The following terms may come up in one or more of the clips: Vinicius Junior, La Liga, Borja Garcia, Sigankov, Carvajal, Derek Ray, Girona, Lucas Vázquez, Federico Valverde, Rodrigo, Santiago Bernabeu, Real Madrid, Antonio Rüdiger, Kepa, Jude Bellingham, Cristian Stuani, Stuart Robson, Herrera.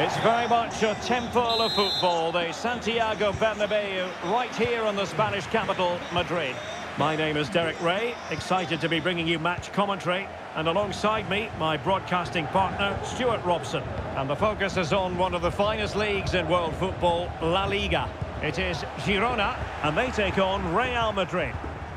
It's very much a temple of football, the Santiago Bernabeu, right here on the Spanish capital, Madrid. My name is Derek Ray, excited to be bringing you match commentary. And alongside me, my broadcasting partner, Stuart Robson. And the focus is on one of the finest leagues in world football, La Liga. It is Girona, and they take on Real Madrid.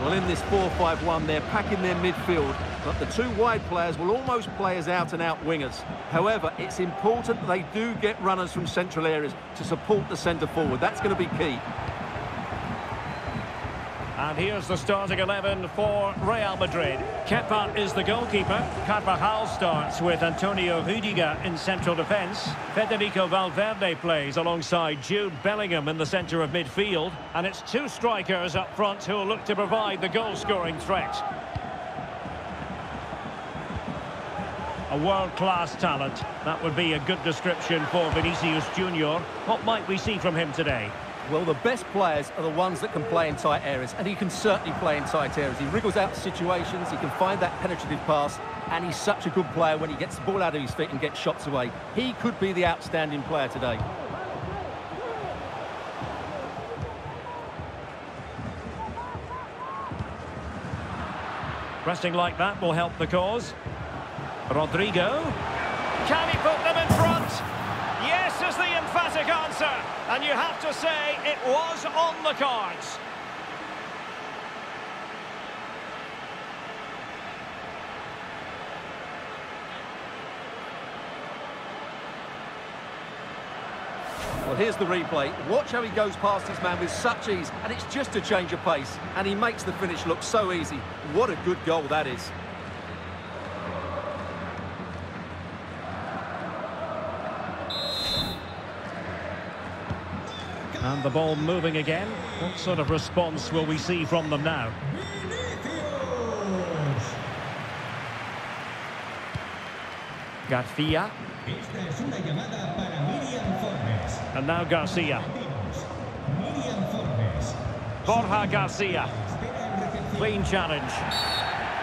Well, in this 4-5-1, they're packing their midfield, but the two wide players will almost play as out-and-out wingers. However, it's important they do get runners from central areas to support the centre-forward. That's going to be key. And here's the starting 11 for Real Madrid. Kepa is the goalkeeper. Carvajal starts with Antonio Rüdiger in central defence. Federico Valverde plays alongside Jude Bellingham in the centre of midfield. And it's two strikers up front who'll look to provide the goal-scoring threat. A world-class talent. That would be a good description for Vinicius Junior. What might we see from him today? Well, the best players are the ones that can play in tight areas, and he can certainly play in tight areas. He wriggles out situations, he can find that penetrative pass, and he's such a good player when he gets the ball out of his feet and gets shots away. He could be the outstanding player today. Pressing like that will help the cause. Rodrigo, can he put them in front? Yes is the emphatic answer, and you have to say it was on the cards. Well, here's the replay. Watch how he goes past his man with such ease, and it's just a change of pace, and he makes the finish look so easy. What a good goal that is. And the ball moving again. What sort of response will we see from them now? Garcia. And now Garcia. Borja Garcia. Clean challenge.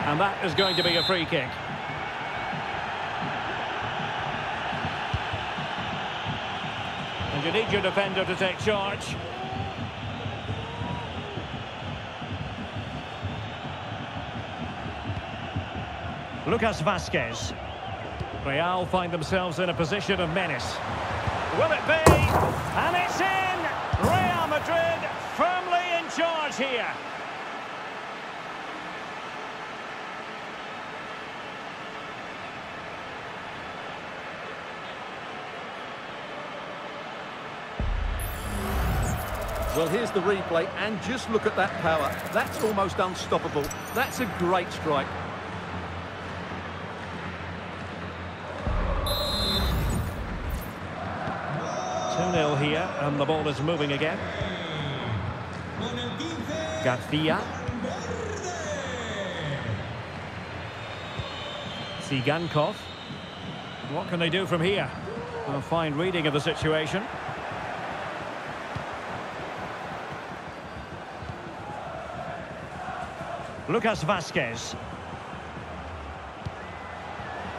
And that is going to be a free kick. You need your defender to take charge. Lucas Vázquez. Real find themselves in a position of menace. Will it be? And it's in! Real Madrid firmly in charge here. Well, here's the replay, and just look at that power. That's almost unstoppable. That's a great strike. Two-nil here, and the ball is moving again. Garcia. Sigankov. What can they do from here? A fine reading of the situation. Lucas Vázquez.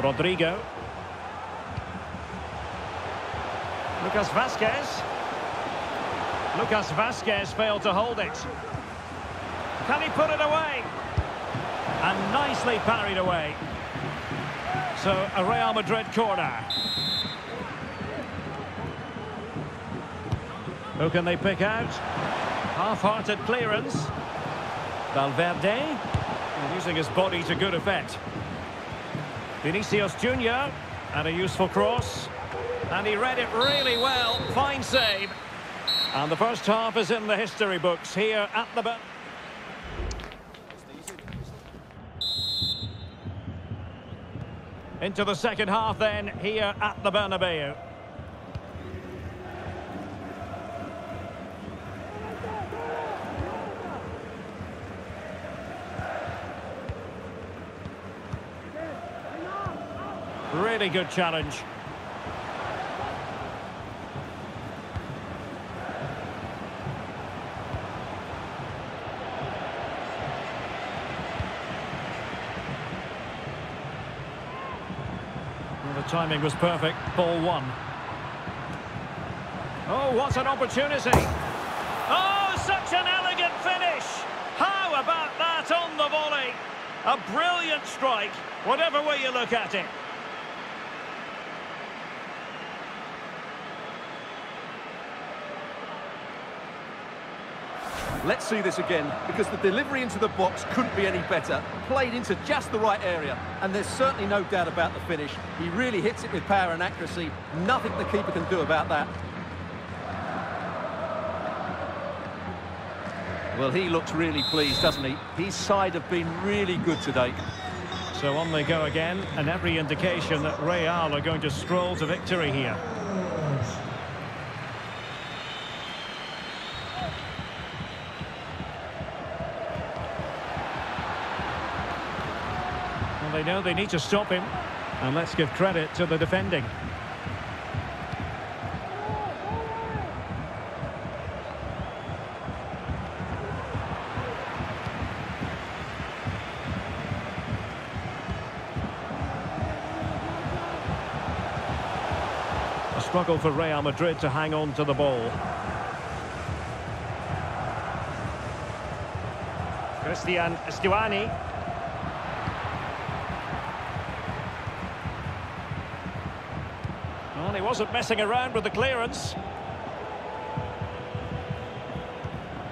Rodrigo. Lucas Vázquez. Lucas Vázquez failed to hold it. Can he put it away? And nicely parried away. So, a Real Madrid corner. Who can they pick out? Half-hearted clearance. Valverde, using his body to good effect. Vinicius Junior, and a useful cross. And he read it really well. Fine save. And the first half is in the history books here at the... Into the second half then, here at the Bernabeu. Really good challenge. The timing was perfect. Ball one. Oh, what an opportunity. Oh, such an elegant finish. How about that on the volley? A brilliant strike, whatever way you look at it. Let's see this again, because the delivery into the box couldn't be any better. Played into just the right area, and there's certainly no doubt about the finish. He really hits it with power and accuracy. Nothing the keeper can do about that. Well, he looks really pleased, doesn't he? His side have been really good today. So on they go again, and every indication that Real are going to stroll to victory here. They know they need to stop him, and let's give credit to the defending. A struggle for Real Madrid to hang on to the ball. Cristian Stuani. He wasn't messing around with the clearance.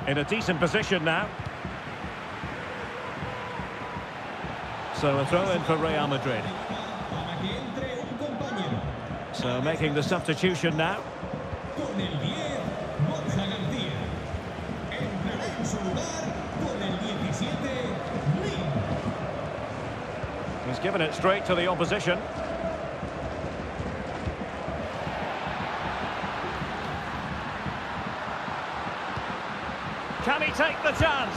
In a decent position now. So a throw in for Real Madrid. So making the substitution now. He's given it straight to the opposition. Can he take the chance?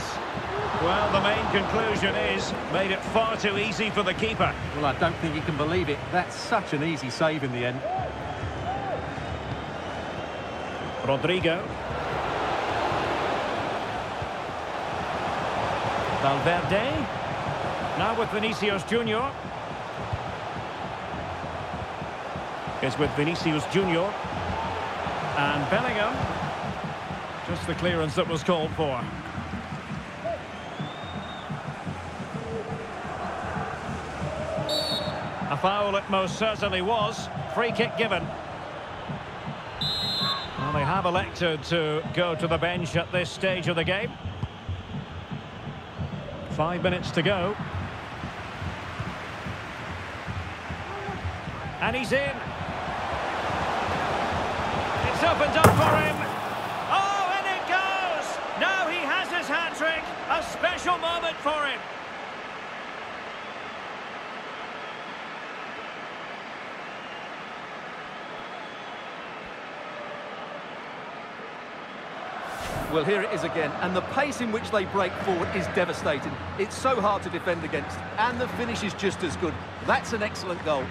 Well, the main conclusion is, made it far too easy for the keeper. Well, I don't think he can believe it. That's such an easy save in the end. Rodrigo. Valverde. Now with Vinicius Junior. It's with Vinicius Junior. And Bellingham. Just the clearance that was called for. A foul it most certainly was. Free kick given. Well, they have elected to go to the bench at this stage of the game. 5 minutes to go. And he's in. It's opened up for him. Hat-trick, a special moment for him. Well, here it is again, and the pace in which they break forward is devastating. It's so hard to defend against, and the finish is just as good. That's an excellent goal.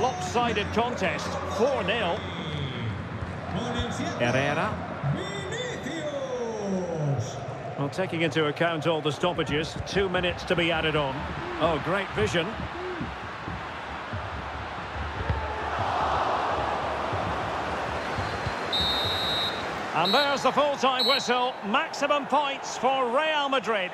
Lopsided contest, 4-0. Herrera. Well, taking into account all the stoppages, 2 minutes to be added on. Oh, great vision. And there's the full-time whistle. Maximum points for Real Madrid.